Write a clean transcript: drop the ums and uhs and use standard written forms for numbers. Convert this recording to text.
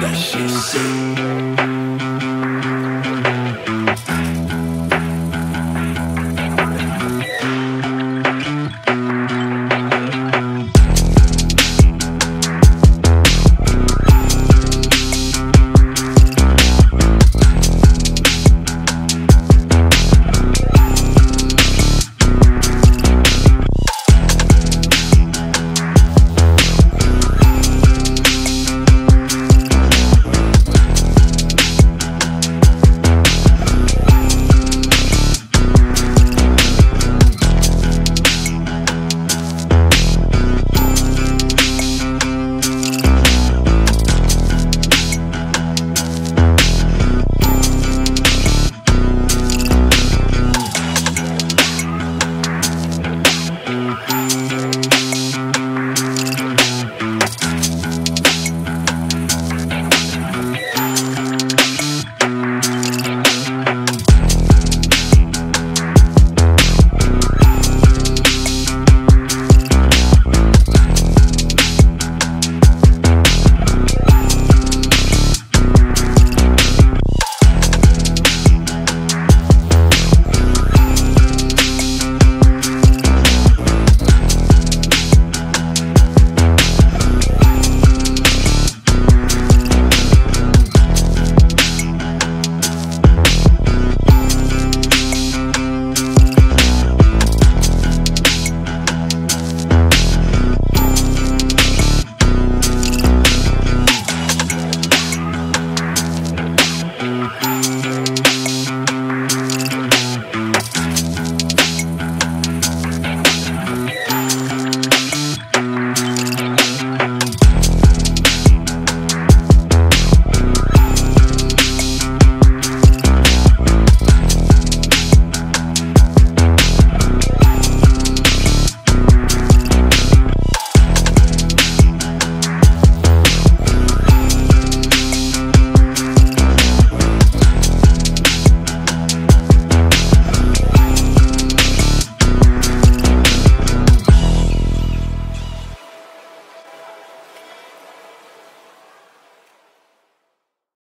that shit sick.